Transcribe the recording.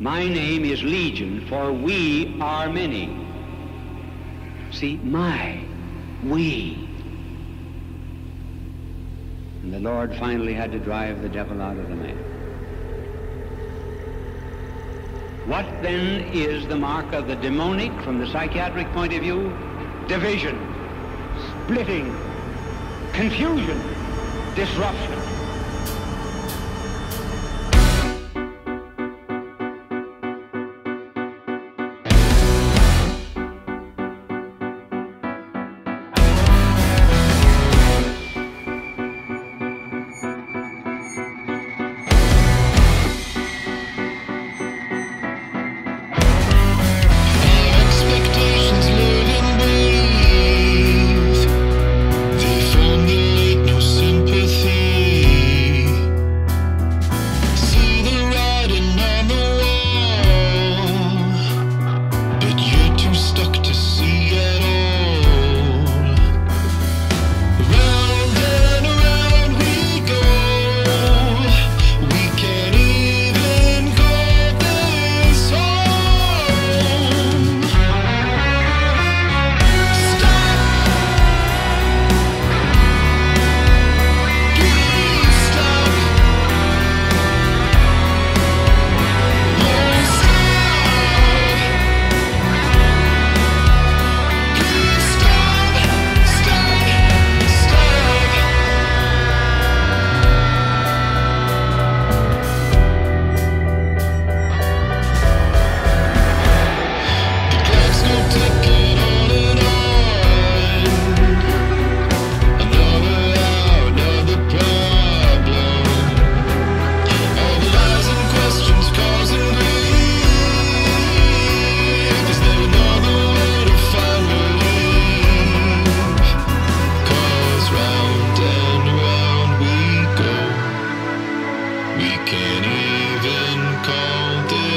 My name is Legion, for we are many. See, we. And the Lord finally had to drive the devil out of the man. What then is the mark of the demonic from the psychiatric point of view? Division, splitting, confusion, disruption. We can't even call this.